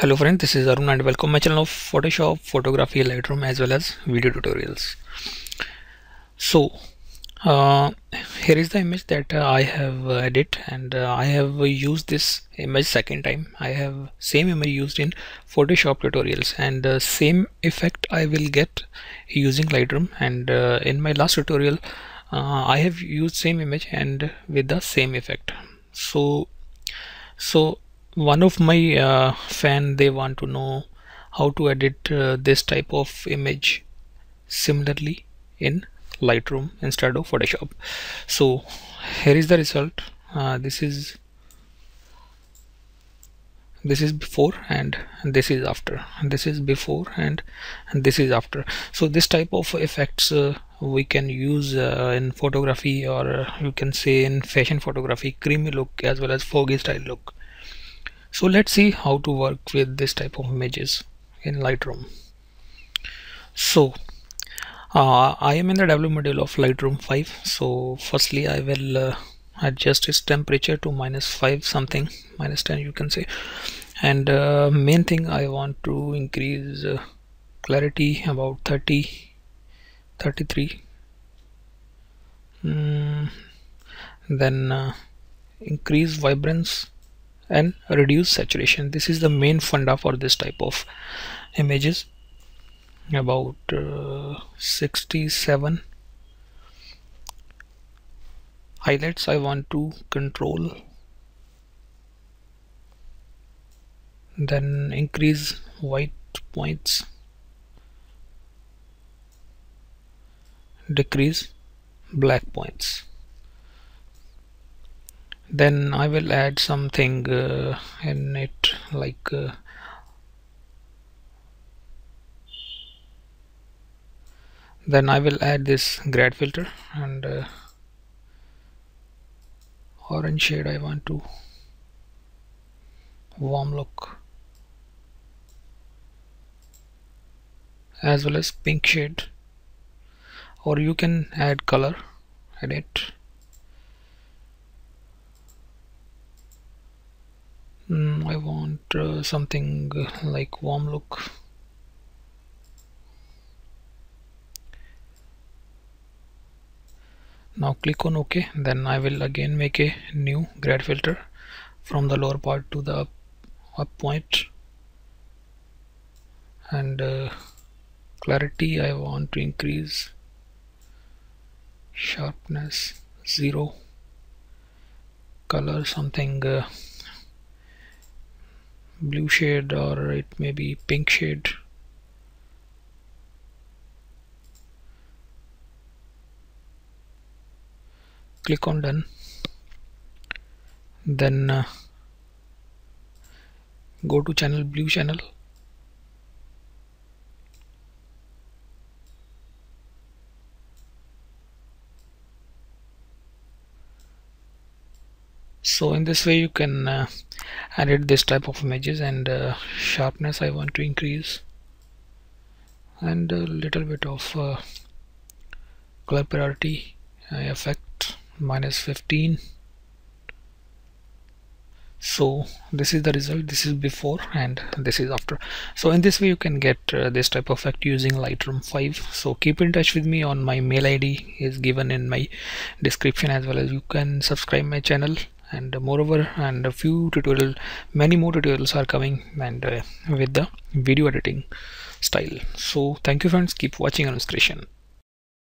Hello friends, this is Arun and welcome my channel of Photoshop, Photography, Lightroom as well as video tutorials. So here is the image that I have edited, and I have used this image second time. I have same image used in Photoshop tutorials, and same effect I will get using Lightroom. And in my last tutorial I have used same image and with the same effect. So one of my fan, they want to know how to edit this type of image similarly in Lightroom instead of Photoshop. So here is the result. This is before and this is after. This is before and this is after. So this type of effects we can use in photography, or you can say in fashion photography, creamy look as well as foggy style look. So let's see how to work with this type of images in Lightroom. So I am in the development module of Lightroom 5. So firstly I will adjust its temperature to -5 something, -10 you can say. And main thing I want to increase clarity about 33. Then increase vibrance and reduce saturation. This is the main funda for this type of images. About 67. Highlights I want to control, then increase white points, decrease black points. Then I will add something in it, like then I will add this grad filter, and orange shade I want to warm look, as well as pink shade, or you can add color in it. I want something like warm look. Now click on OK. Then I will again make a new grad filter from the lower part to the up point, and clarity I want to increase, sharpness 0, color something blue shade, or it may be pink shade. Click on done. Then go to channel, blue channel, so in this way you can edit this type of images. And sharpness I want to increase, and a little bit of color priority effect, -15. So this is the result. This is before and this is after. So in this way you can get this type of effect using Lightroom 5. So keep in touch with me on my mail ID is given in my description, as well as you can subscribe my channel. And moreover, and many more tutorials are coming, and with the video editing style. So thank you friends, keep watching on discretion.